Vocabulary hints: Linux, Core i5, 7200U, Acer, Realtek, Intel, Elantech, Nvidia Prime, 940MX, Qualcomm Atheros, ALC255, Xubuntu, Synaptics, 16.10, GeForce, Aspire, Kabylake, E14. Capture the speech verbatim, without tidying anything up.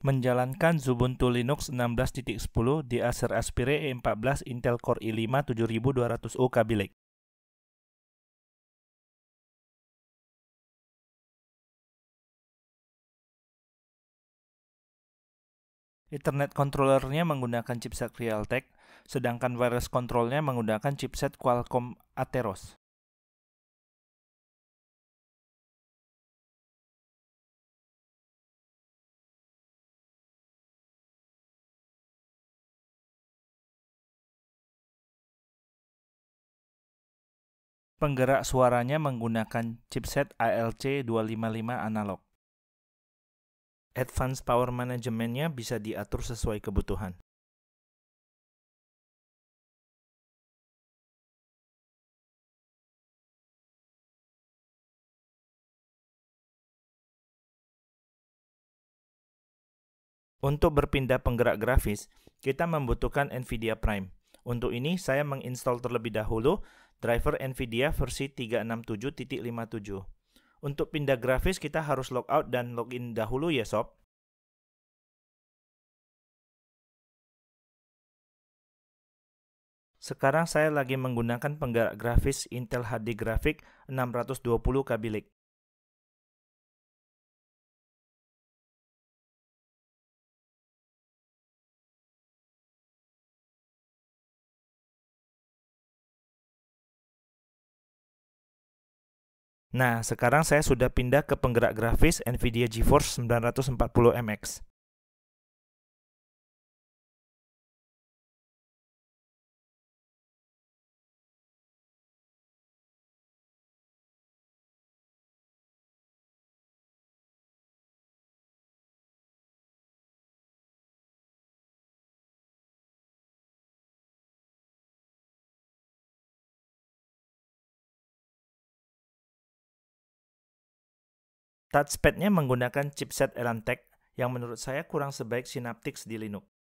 Menjalankan Xubuntu Linux enam belas titik sepuluh di Acer Aspire E empat belas Intel Core i lima tujuh ribu dua ratus U Kabylake. Ethernet controllernya menggunakan chipset Realtek, sedangkan wireless controlnya menggunakan chipset Qualcomm Atheros. Penggerak suaranya menggunakan chipset A L C dua lima lima analog. Advanced power managementnya bisa diatur sesuai kebutuhan. Untuk berpindah penggerak grafis, kita membutuhkan Nvidia Prime. Untuk ini, saya menginstal terlebih dahulu driver Nvidia versi tiga enam tujuh titik lima tujuh. Untuk pindah grafis, kita harus logout dan login dahulu ya sob. Sekarang saya lagi menggunakan penggerak grafis Intel H D Graphics enam dua nol Kabylake. Nah, sekarang saya sudah pindah ke penggerak grafis NVIDIA GeForce sembilan ratus empat puluh M X. Touchpadnya menggunakan chipset Elantech yang menurut saya kurang sebaik Synaptics di Linux.